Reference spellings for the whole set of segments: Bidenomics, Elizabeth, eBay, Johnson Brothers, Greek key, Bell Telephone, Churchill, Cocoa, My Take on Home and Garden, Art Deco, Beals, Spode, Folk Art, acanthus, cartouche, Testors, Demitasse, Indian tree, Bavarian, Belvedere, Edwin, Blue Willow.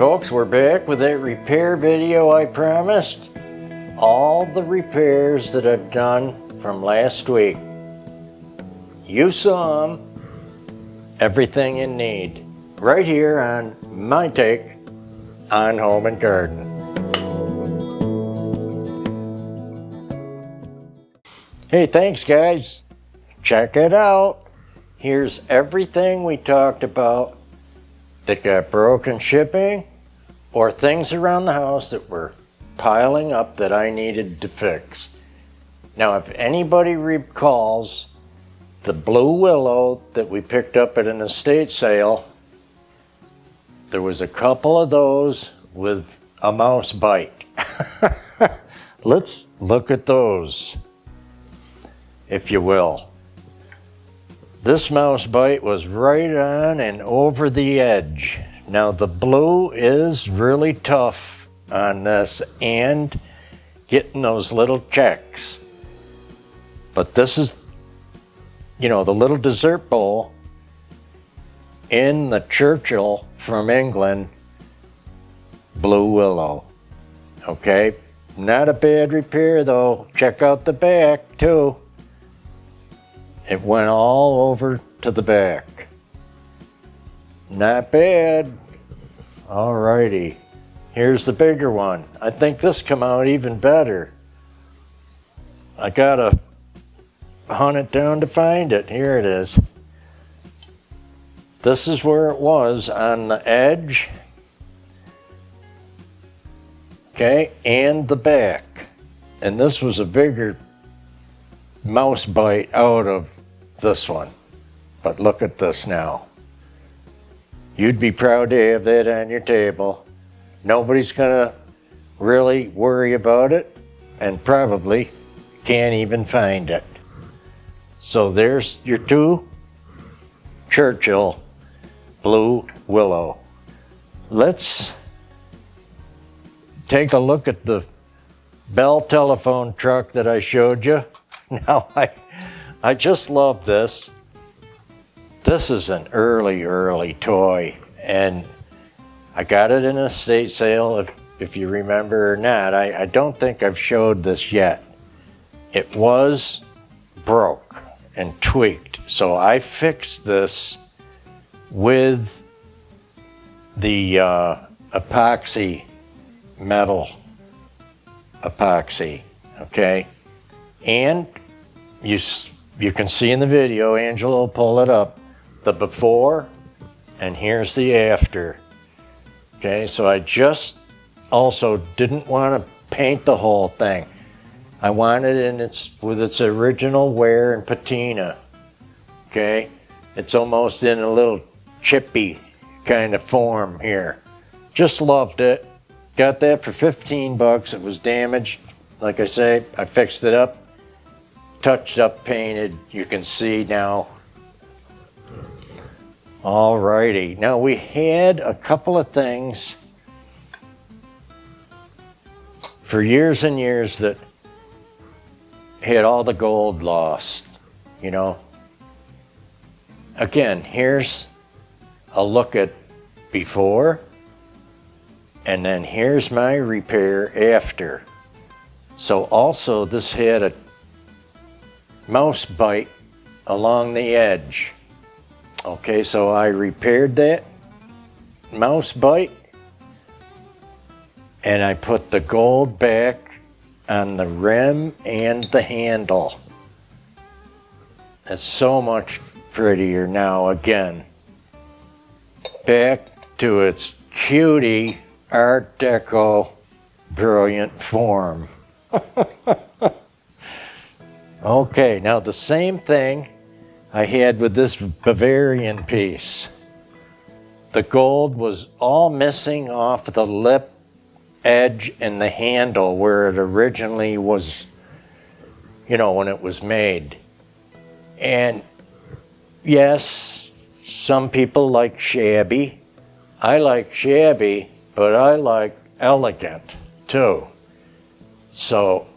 Folks, we're back with that repair video I promised. All the repairs that I've done from last week. You saw them. Everything you need. Right here on My Take on Home and Garden. Hey, thanks guys. Check it out. Here's everything we talked about that got broken shipping or things around the house that were piling up that I needed to fix. Now, if anybody recalls the Blue Willow that we picked up at an estate sale, there was a couple of those with a mouse bite. Let's look at those, if you will. This mouse bite was right on and over the edge. Now the blue is really tough on this and getting those little checks. But this is, you know, the little dessert bowl in the Churchill from England, Blue Willow. Okay, not a bad repair though. Check out the back too. It went all over to the back. Not bad. Alrighty. Here's the bigger one. I think this came out even better. I gotta hunt it down to find it. Here it is. This is where it was on the edge. Okay, and the back. And this was a bigger mouse bite out of this one. But look at this now. You'd be proud to have that on your table. Nobody's gonna really worry about it and probably can't even find it. So there's your two Churchill Blue Willow. Let's take a look at the Bell Telephone truck that I showed you. Now, I just love this. This is an early toy, and I got it in an estate sale, if you remember or not. I don't think I've showed this yet. It was broke and tweaked, so I fixed this with the epoxy, metal epoxy, okay? And you can see in the video, Angela will pull it up, the before, and here's the after. Okay, so I just also didn't want to paint the whole thing. I wanted it in with its original wear and patina. Okay, it's almost in a little chippy kind of form here. Just loved it. Got that for 15 bucks. It was damaged. Like I say, I fixed it up. Touched up, painted, you can see now. Alrighty, now we had a couple of things for years and years that had all the gold lost, you know. Again, here's a look at before, and then here's my repair after. So also this had a mouse bite along the edge. Okay, so I repaired that mouse bite and I put the gold back on the rim and the handle. It's so much prettier now. Again, back to its cutie Art Deco brilliant form. Okay, now the same thing I had with this Bavarian piece. The gold was all missing off the lip, edge, and the handle where it originally was, you know, when it was made. And yes, some people like shabby. I like shabby, but I like elegant too. So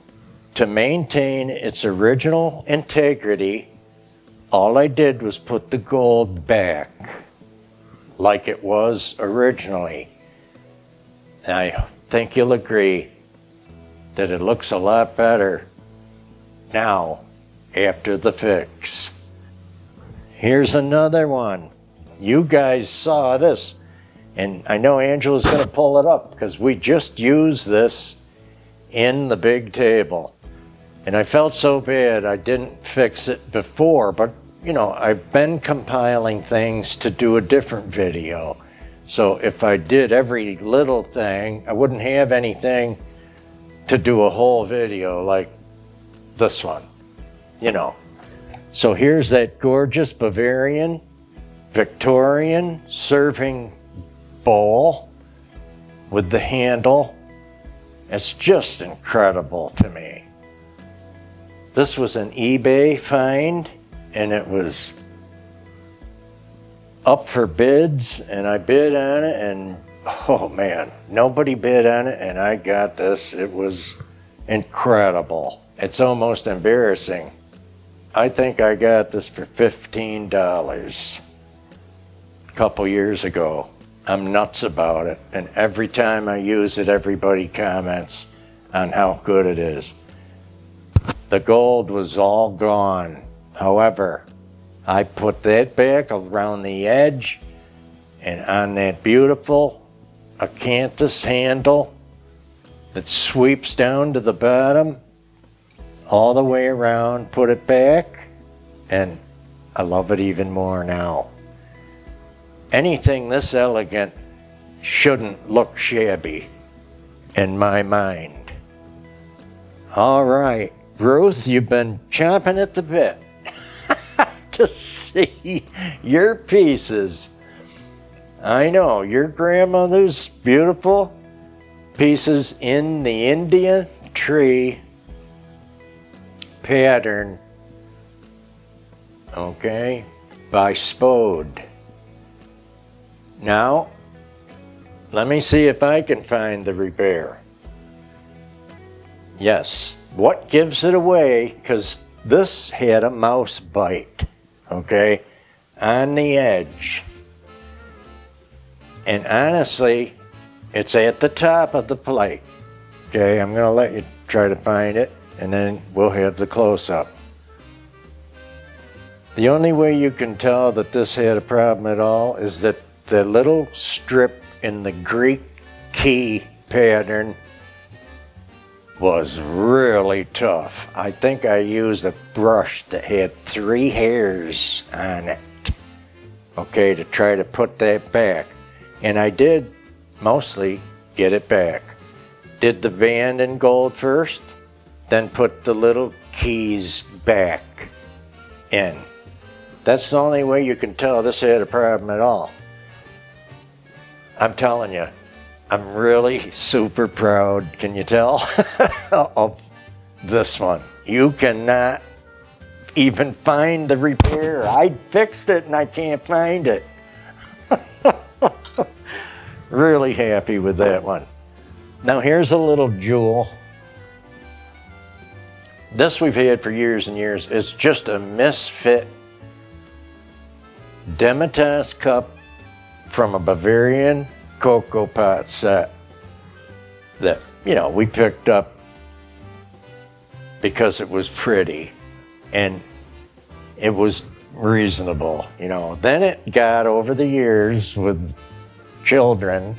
to maintain its original integrity, all I did was put the gold back like it was originally. I think you'll agree that it looks a lot better now after the fix. Here's another one. You guys saw this, and I know Angela's going to pull it up because we just used this in the big table. And I felt so bad I didn't fix it before, but you know, I've been compiling things to do a different video. So if I did every little thing, I wouldn't have anything to do a whole video like this one, you know. So here's that gorgeous Bavarian Victorian serving bowl with the handle. It's just incredible to me. This was an eBay find, and it was up for bids, and I bid on it, and oh man, nobody bid on it, and I got this. It was incredible. It's almost embarrassing. I think I got this for $15 a couple years ago. I'm nuts about it, and every time I use it, everybody comments on how good it is. The gold was all gone. However, I put that back around the edge, and on that beautiful acanthus handle that sweeps down to the bottom, all the way around, put it back, and I love it even more now. Anything this elegant shouldn't look shabby, in my mind. All right, Ruth, you've been chomping at the bit to see your pieces. I know, your grandmother's beautiful pieces in the Indian tree pattern, okay, by Spode. Now, let me see if I can find the repair. Yes, what gives it away, because this had a mouse bite, okay, on the edge. And honestly, it's at the top of the plate. Okay, I'm going to let you try to find it, and then we'll have the close-up. The only way you can tell that this had a problem at all is that the little strip in the Greek key pattern was really tough. I think I used a brush that had 3 hairs on it, okay, to try to put that back. And I did mostly get it back. Did the band in gold first, then put the little keys back in. That's the only way you can tell this had a problem at all. I'm telling you, I'm really super proud, can you tell, of this one. You cannot even find the repair. I fixed it and I can't find it. Really happy with that one. Now here's a little jewel. This we've had for years and years. It's just a misfit Demitasse cup from a Bavarian cocoa pot set that, you know, we picked up because it was pretty and it was reasonable, you know. Then it got, over the years with children,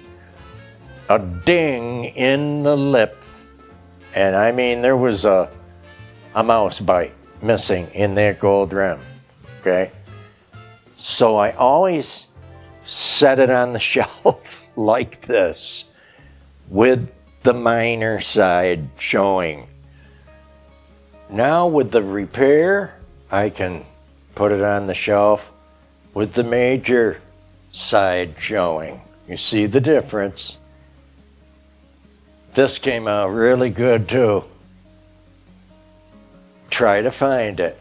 a ding in the lip, and I mean there was a mouse bite missing in that gold rim, okay? So I always set it on the shelf like this with the minor side showing. Now with the repair, I can put it on the shelf with the major side showing. You see the difference. This came out really good too. Try to find it.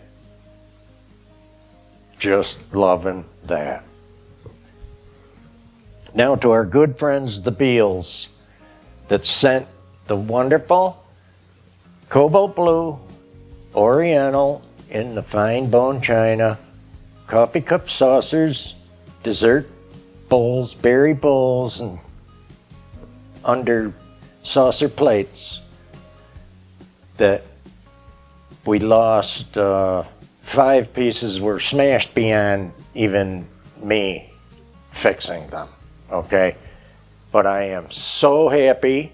Just loving that. Now to our good friends, the Beals, that sent the wonderful cobalt blue oriental in the fine bone china, coffee cup saucers, dessert bowls, berry bowls, and under saucer plates that we lost. 5 pieces were smashed beyond even me fixing them, okay? But I am so happy.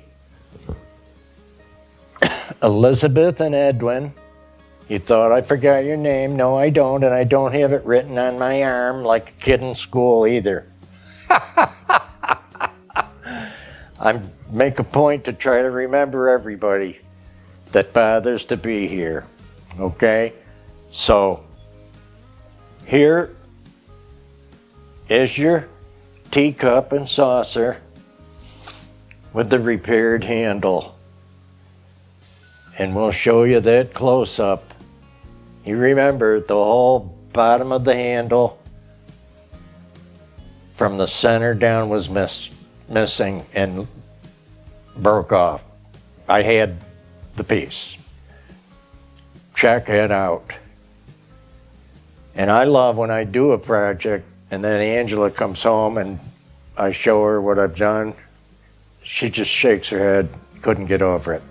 Elizabeth and Edwin, you thought I forgot your name. No, I don't, and I don't have it written on my arm like a kid in school either. I make a point to try to remember everybody that bothers to be here, okay? So here is your teacup and saucer with the repaired handle. And we'll show you that close-up. You remember the whole bottom of the handle from the center down was missing and broke off. I had the piece. Check it out. And I love when I do a project and then Angela comes home and I show her what I've done. She just shakes her head, couldn't get over it.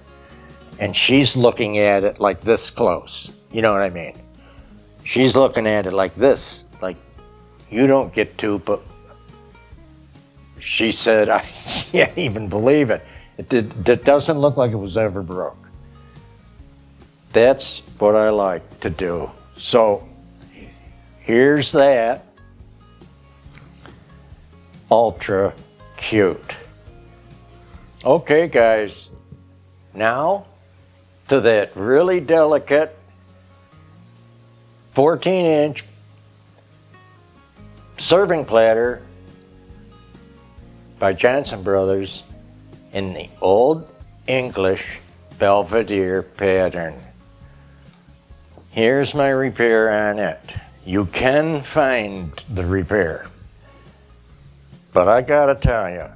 And she's looking at it like this close. You know what I mean? She's looking at it like this, like you don't get to, but she said, I can't even believe it. It doesn't look like it was ever broke. That's what I like to do. So here's that. Ultra cute. Okay, guys. Now to that really delicate 14-inch serving platter by Johnson Brothers in the Old English Belvedere pattern. Here's my repair on it. You can find the repair, but I gotta tell you,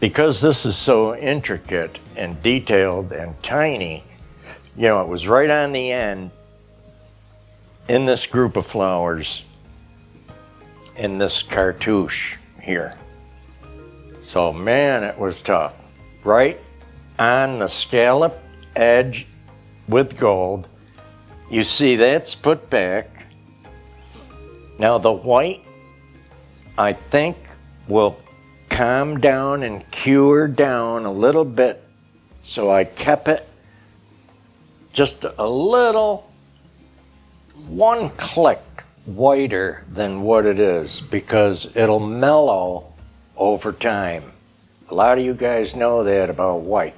because this is so intricate and detailed and tiny, you know, it was right on the end in this group of flowers in this cartouche here. So man, it was tough. Right on the scalloped edge with gold. You see that's put back. Now the white, I think, will calm down and cure down a little bit, so I kept it just a little, one click whiter than what it is, because it'll mellow over time. A lot of you guys know that about white.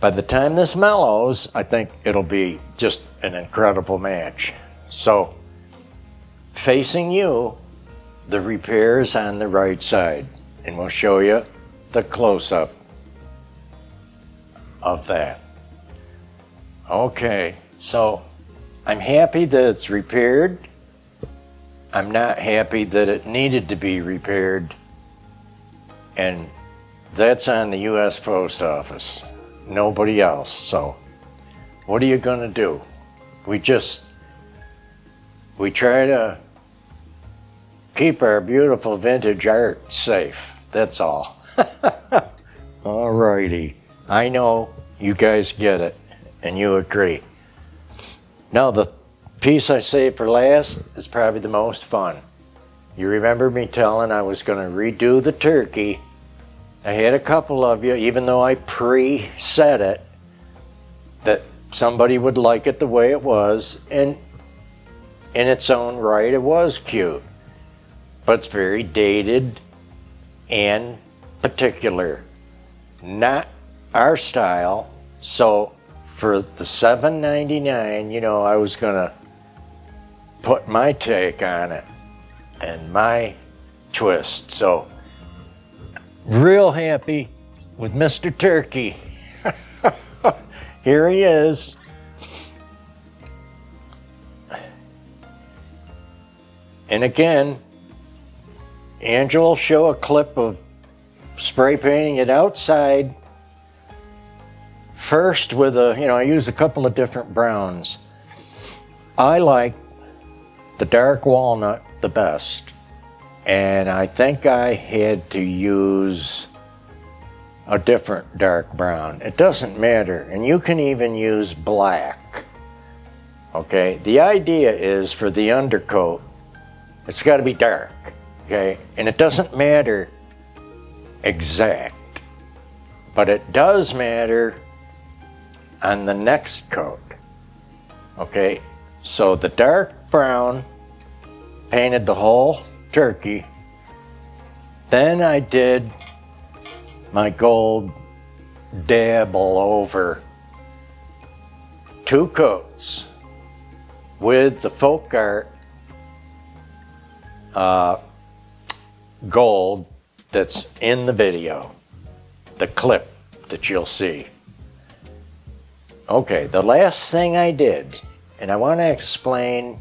By the time this mellows, I think it'll be just an incredible match. So, facing you, the repair is on the right side, and we'll show you the close-up of that. Okay, so I'm happy that it's repaired. I'm not happy that it needed to be repaired, and that's on the U.S. Post Office, nobody else. So what are you gonna do? We try to keep our beautiful vintage art safe, that's all. Alrighty, I know you guys get it and you agree. Now the piece I saved for last is probably the most fun. You remember me telling I was gonna redo the turkey. I had a couple of you, even though I pre-set it, that somebody would like it the way it was, and in its own right it was cute. But it's very dated and particular, not our style. So for the $7.99, you know, I was gonna put my take on it and my twist. So real happy with Mr. Turkey. Here he is. And again, Angela will show a clip of spray painting it outside first with a, you know, I use a couple of different browns. I like the dark walnut the best, and I think I had to use a different dark brown. It doesn't matter, and you can even use black. Okay, the idea is for the undercoat, it's got to be dark, okay? And it doesn't matter exact, but it does matter on the next coat, okay? So the dark brown painted the whole turkey. Then I did my gold dab all over 2 coats with the Folk Art gold that's in the video, the clip that you'll see. Okay, the last thing I did, and I want to explain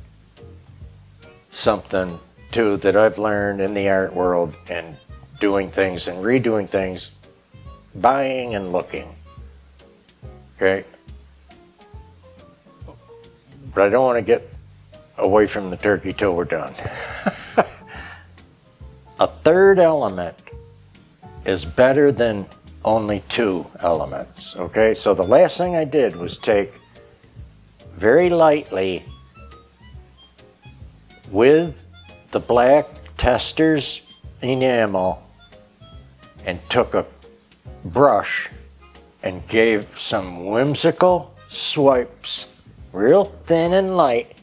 something too that I've learned in the art world and doing things and redoing things, buying and looking, okay? But I don't want to get away from the turkey till we're done. A third element is better than only 2 elements, okay? So the last thing I did was take very lightly with the black Testors enamel and took a brush and gave some whimsical swipes, real thin and light,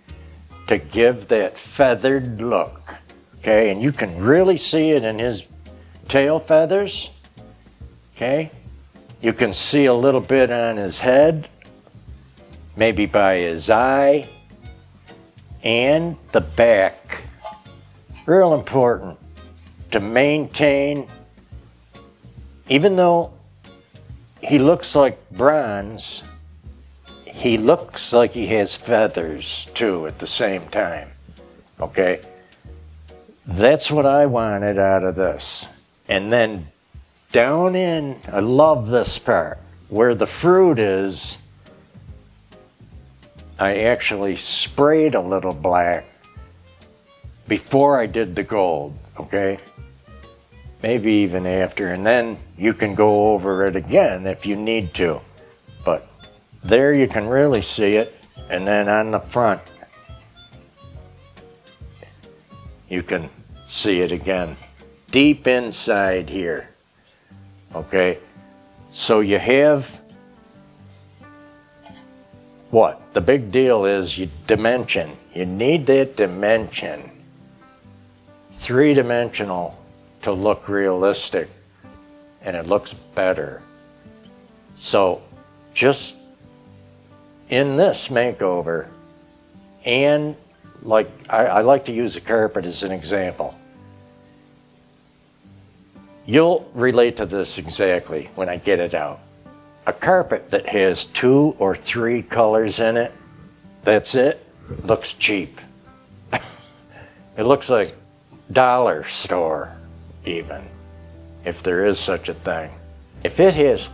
to give that feathered look, okay? And you can really see it in his tail feathers, okay? You can see a little bit on his head, maybe by his eye, and the back. Real important to maintain, even though he looks like bronze, he looks like he has feathers too at the same time, okay? That's what I wanted out of this. And then down in, I love this part, where the fruit is, I actually sprayed a little black before I did the gold, okay? Maybe even after, and then you can go over it again if you need to. But there you can really see it, and then on the front, you can see it again. Deep inside here, okay? So you have, what? The big deal is your dimension. You need that dimension, 3-dimensional, to look realistic, and it looks better. So just in this makeover, and like I like to use a carpet as an example. You'll relate to this exactly when I get it out. A carpet that has 2 or 3 colors in it, that's it, looks cheap. It looks like dollar store, even, if there is such a thing. If it has,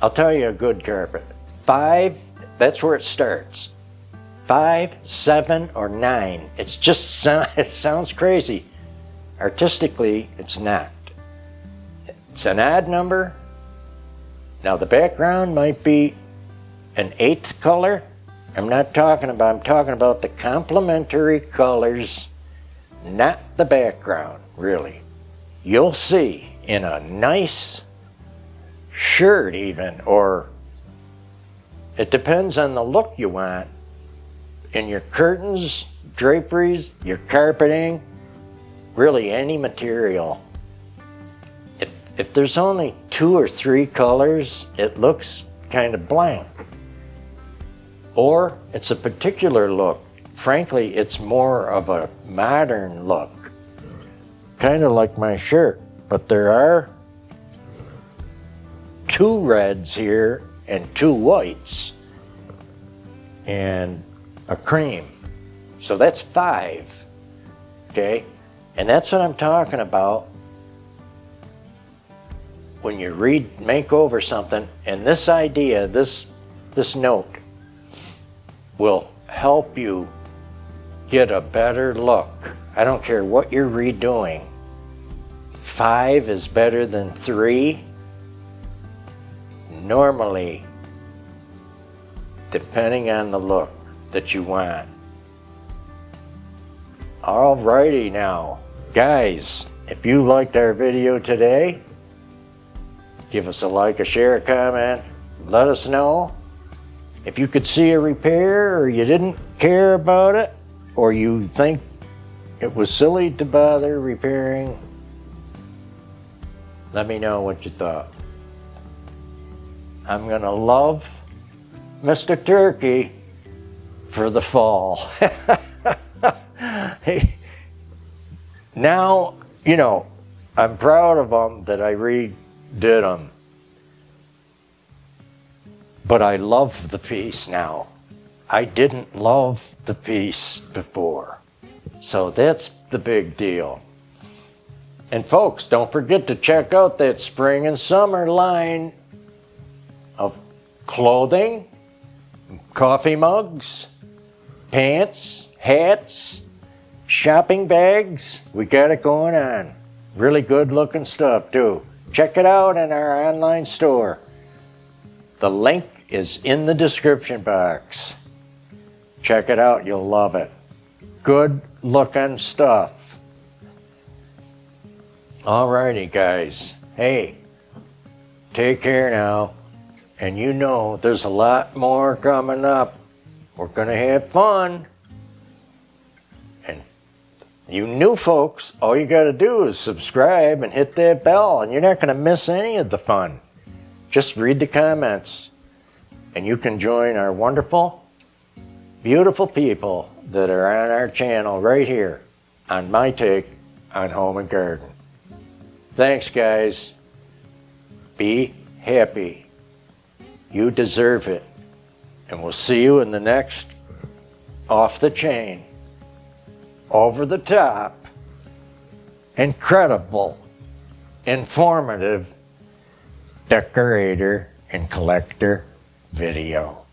I'll tell you a good carpet, 5, that's where it starts. 5, 7, or 9. It's just, it sounds crazy. Artistically, it's not. It's an odd number. Now the background might be an 8th color. I'm talking about the complementary colors, not the background, really. You'll see in a nice shirt even, or it depends on the look you want, in your curtains, draperies, your carpeting, really any material. If there's only 2 or 3 colors, it looks kind of blank. Or it's a particular look. Frankly, it's more of a modern look. Kind of like my shirt, but there are 2 reds here and 2 whites and a cream. So that's 5, okay? And that's what I'm talking about when you make over something, and this idea, this note, will help you get a better look. I don't care what you're redoing. 5 is better than 3, normally, depending on the look that you want. Alrighty now, guys, if you liked our video today, give us a like, a share, a comment, let us know. If you could see a repair, or you didn't care about it, or you think it was silly to bother repairing, let me know what you thought. I'm gonna love Mr. Turkey for the fall. Hey, now, you know, I'm proud of them that I redid them. But I love the piece now. I didn't love the piece before. So that's the big deal. And folks, don't forget to check out that spring and summer line of clothing, coffee mugs, pants, hats, shopping bags. We got it going on. Really good looking stuff too. Check it out in our online store. The link is in the description box. Check it out, you'll love it. Good looking stuff. Alrighty guys, hey, take care now. And you know there's a lot more coming up. We're gonna have fun. And you new folks, all you gotta do is subscribe and hit that bell, and you're not gonna miss any of the fun. Just read the comments, and you can join our wonderful, beautiful people that are on our channel right here on My Take on Home and Garden. Thanks, guys. Be happy. You deserve it. And we'll see you in the next Off the Chain, Over the Top, Incredible, Informative Decorator and Collector video.